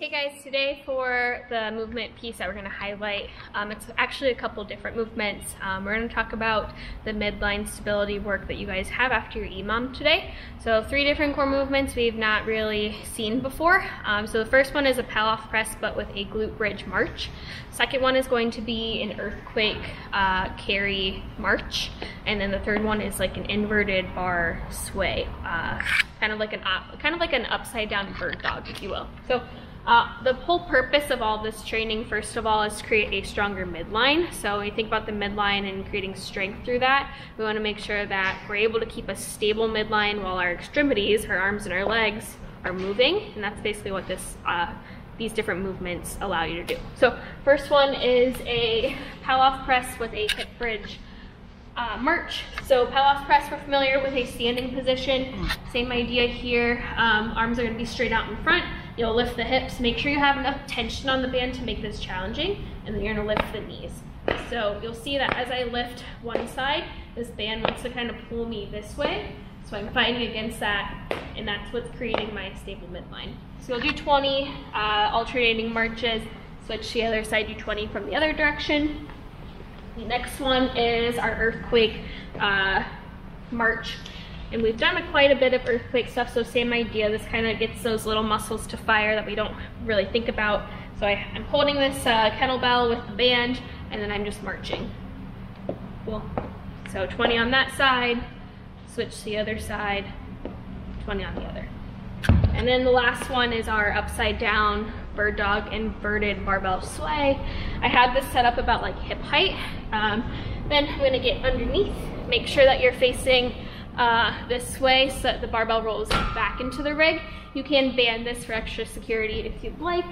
Hey guys, today for the movement piece that we're going to highlight, it's actually a couple different movements. We're going to talk about the midline stability work that you guys have after your EMOM today. So three different core movements we've not really seen before. So the first one is a Pallof press but with a glute bridge march. Second one is going to be an earthquake carry march. And then the third one is like an inverted bar sway, kind of like an upside down bird dog, if you will. So the whole purpose of all this training, first of all, is to create a stronger midline. So when you think about the midline and creating strength through that, we want to make sure that we're able to keep a stable midline while our extremities, our arms and our legs, are moving. And that's basically what this these different movements allow you to do. So first one is a Pallof press with a hip bridge march. So Pallof press, we're familiar with a standing position. Same idea here. Arms are going to be straight out in front. You'll lift the hips, make sure you have enough tension on the band to make this challenging, and then you're gonna lift the knees. So you'll see that as I lift one side, this band wants to kind of pull me this way, so I'm fighting against that, and that's what's creating my stable midline. So you'll do 20 alternating marches, switch to the other side, do 20 from the other direction. The next one is our earthquake march. And we've done quite a bit of earthquake stuff, so same idea. This kind of gets those little muscles to fire that we don't really think about. So I'm holding this kettlebell with the band, and then I'm just marching. Cool. So 20 on that side, switch to the other side, 20 on the other. And then the last one is our upside down bird dog inverted barbell sway. I had this set up about like hip height. Then I'm gonna get underneath, make sure that you're facing this way so that the barbell rolls back into the rig. You can band this for extra security if you'd like.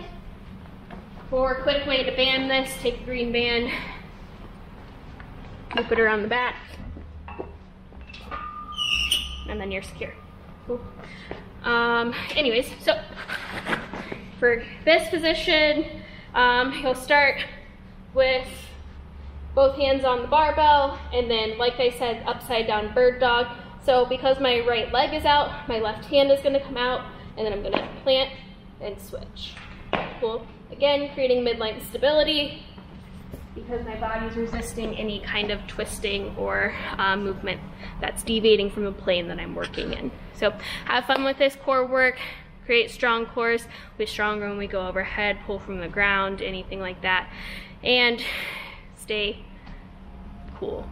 For a quick way to band this, take a green band, loop it around the back, and then you're secure. Cool. Anyways, so for this position, you'll start with both hands on the barbell, and then like I said, upside down bird dog. So because my right leg is out, my left hand is gonna come out, and then I'm gonna plant and switch. Cool. Again, creating midline stability because my body's resisting any kind of twisting or movement that's deviating from a plane that I'm working in. So have fun with this core work. Create strong cores. We're stronger when we go overhead, pull from the ground, anything like that. And stay cool.